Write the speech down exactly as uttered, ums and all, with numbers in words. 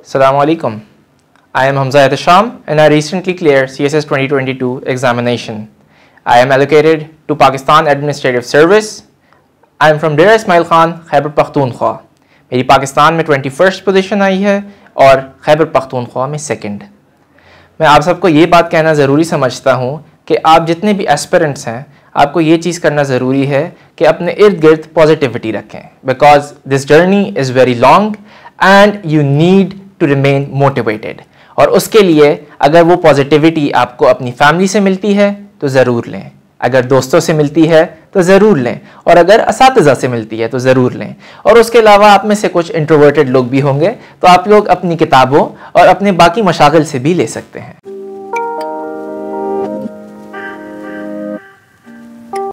Assalamualaikum. I am Hamza Ihtesham and I recently cleared C S S twenty twenty-two examination. I am allocated to Pakistan Administrative Service. I am from Dera Ismail Khan, Khyber Pakhtunkhwa. मेरी पाकिस्तान में twenty-first position आई है और खैबर पख्तूनख्वा में second. मैं आप सबको ये बात कहना ज़रूरी समझता हूँ कि आप जितने भी एस्पिरेंट्स हैं आपको ये चीज़ करना ज़रूरी है कि अपने इर्द गिर्द पॉजिटिविटी रखें, because this journey is very long and you need to remain motivated. और उसके लिए अगर वो पॉजिटिविटी आपको अपनी फैमिली से मिलती है तो ज़रूर लें, अगर दोस्तों से मिलती है तो ज़रूर लें, और अगर असातिज़ा से मिलती है तो ज़रूर लें। और उसके अलावा आप में से कुछ इंट्रोवर्टेड लोग भी होंगे तो आप लोग अपनी किताबों और अपने बाकी मशागिल से भी ले सकते हैं।